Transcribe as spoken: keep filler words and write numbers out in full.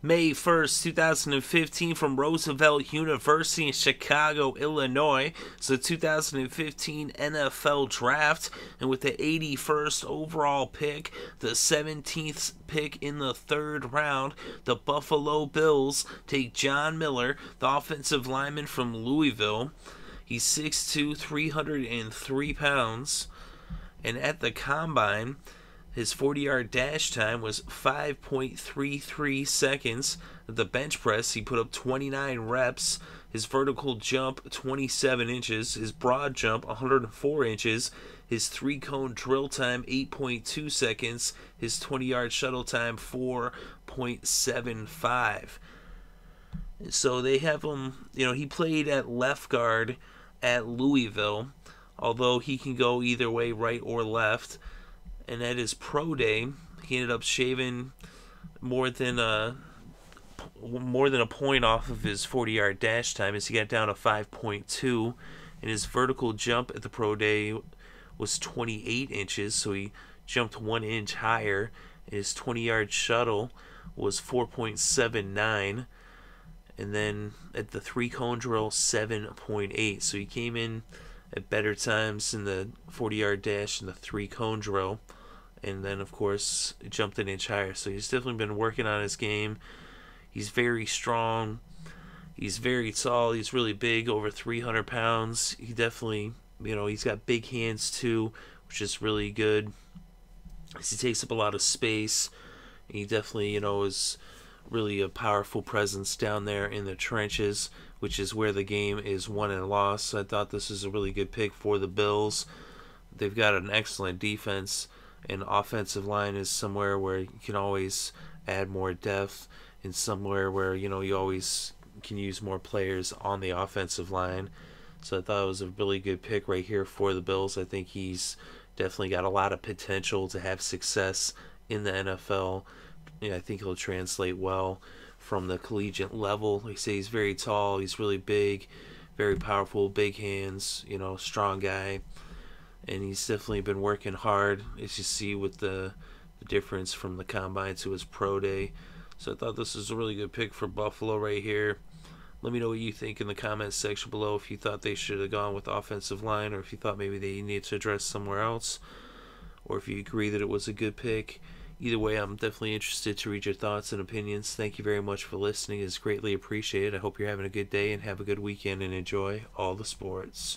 May first, two thousand fifteen, from Roosevelt University in Chicago, Illinois. It's the two thousand fifteen N F L Draft, and with the eighty-first overall pick, the seventeenth pick in the third round, the Buffalo Bills take John Miller, the offensive lineman from Louisville. He's six foot two, three hundred three pounds, and at the combine, his forty yard dash time was five point three three seconds. At the bench press, he put up twenty-nine reps. His vertical jump, twenty-seven inches. His broad jump, one hundred four inches. His three-cone drill time, eight point two seconds. His twenty yard shuttle time, four point seven five. So they have him, you know, he played at left guard at Louisville, although he can go either way, right or left. And at his pro day, he ended up shaving more than a more than a point off of his forty yard dash time, as he got down to five point two, and his vertical jump at the pro day was twenty-eight inches, so he jumped one inch higher. And his twenty yard shuttle was four point seven nine, and then at the three cone drill, seven point eight. So he came in at better times in the forty yard dash and the three cone drill. And then, of course, it jumped an inch higher. So he's definitely been working on his game. He's very strong. He's very tall. He's really big, over three hundred pounds. He definitely, you know, he's got big hands too, which is really good. He takes up a lot of space. He definitely, you know, is really a powerful presence down there in the trenches, which is where the game is won and lost. I thought this is a really good pick for the Bills. They've got an excellent defense, and offensive line is somewhere where you can always add more depth, and somewhere where, you know, you always can use more players on the offensive line. So I thought it was a really good pick right here for the Bills. I think he's definitely got a lot of potential to have success in the N F L. Yeah, I think he'll translate well from the collegiate level. Like I say, he's very tall, he's really big, very powerful, big hands, you know, strong guy. And he's definitely been working hard, as you see with the, the difference from the combine to his pro day. So I thought this was a really good pick for Buffalo right here. Let me know what you think in the comments section below, if you thought they should have gone with offensive line, or if you thought maybe they needed to address somewhere else, or if you agree that it was a good pick. Either way, I'm definitely interested to read your thoughts and opinions. Thank you very much for listening. It's greatly appreciated. I hope you're having a good day and have a good weekend, and enjoy all the sports.